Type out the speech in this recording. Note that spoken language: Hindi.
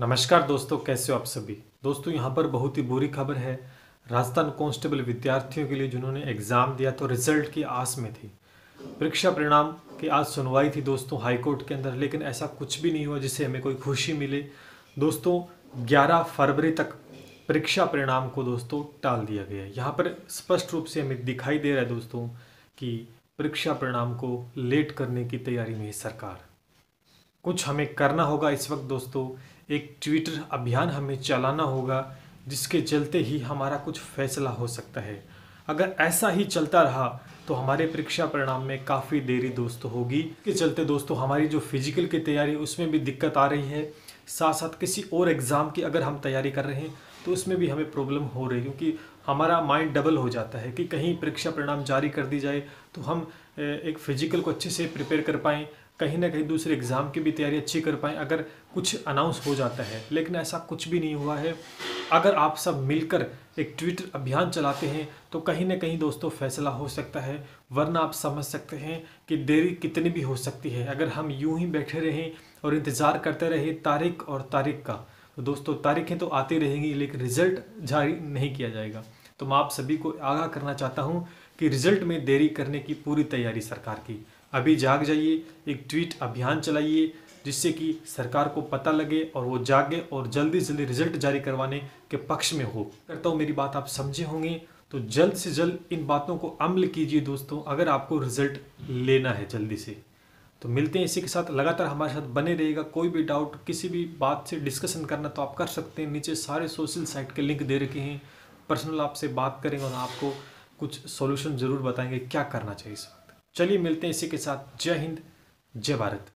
नमस्कार दोस्तों, कैसे हो आप सभी। दोस्तों यहाँ पर बहुत ही बुरी खबर है राजस्थान कांस्टेबल विद्यार्थियों के लिए जिन्होंने एग्ज़ाम दिया तो रिजल्ट की आस में थी। परीक्षा परिणाम की आज सुनवाई थी दोस्तों हाईकोर्ट के अंदर, लेकिन ऐसा कुछ भी नहीं हुआ जिससे हमें कोई खुशी मिले। दोस्तों 11 फरवरी तक परीक्षा परिणाम को दोस्तों टाल दिया गया है। यहाँ पर स्पष्ट रूप से हमें दिखाई दे रहा है दोस्तों कि परीक्षा परिणाम को लेट करने की तैयारी में है सरकार। कुछ हमें करना होगा इस वक्त दोस्तों, एक ट्विटर अभियान हमें चलाना होगा जिसके चलते ही हमारा कुछ फैसला हो सकता है। अगर ऐसा ही चलता रहा तो हमारे परीक्षा परिणाम में काफ़ी देरी दोस्तों होगी। इसके चलते दोस्तों हमारी जो फिजिकल की तैयारी उसमें भी दिक्कत आ रही है, साथ साथ किसी और एग्ज़ाम की अगर हम तैयारी कर रहे हैं तो उसमें भी हमें प्रॉब्लम हो रही है, क्योंकि हमारा माइंड डबल हो जाता है कि कहीं परीक्षा परिणाम जारी कर दी जाए तो हम एक फिजिकल को अच्छे से प्रिपेयर कर पाएँ, कहीं ना कहीं दूसरे एग्ज़ाम की भी तैयारी अच्छी कर पाएँ अगर कुछ अनाउंस हो जाता है। लेकिन ऐसा कुछ भी नहीं हुआ है। अगर आप सब मिलकर एक ट्विटर अभियान चलाते हैं तो कहीं ना कहीं दोस्तों फैसला हो सकता है, वरना आप समझ सकते हैं कि देरी कितनी भी हो सकती है। अगर हम यूं ही बैठे रहें और इंतज़ार करते रहें तारीख और तारीख का, तो दोस्तों तारीखें तो आती रहेंगी लेकिन रिज़ल्ट जारी नहीं किया जाएगा। तो मैं आप सभी को आगाह करना चाहता हूँ कि रिज़ल्ट में देरी करने की पूरी तैयारी सरकार की। अभी जाग जाइए, एक ट्वीट अभियान चलाइए जिससे कि सरकार को पता लगे और वो जागे और जल्दी से जल्दी रिजल्ट जारी करवाने के पक्ष में हो। करता हूँ मेरी बात आप समझे होंगे, तो जल्द से जल्द इन बातों को अमल कीजिए दोस्तों अगर आपको रिजल्ट लेना है जल्दी से। तो मिलते हैं इसी के साथ, लगातार हमारे साथ बने रहिएगा। कोई भी डाउट, किसी भी बात से डिस्कशन करना तो आप कर सकते हैं, नीचे सारे सोशल साइट के लिंक दे रखे हैं। पर्सनल आपसे बात करेंगे और आपको कुछ सॉल्यूशन ज़रूर बताएंगे क्या करना चाहिए इस वक्त। चलिए मिलते हैं इसी के साथ। जय हिंद, जय भारत।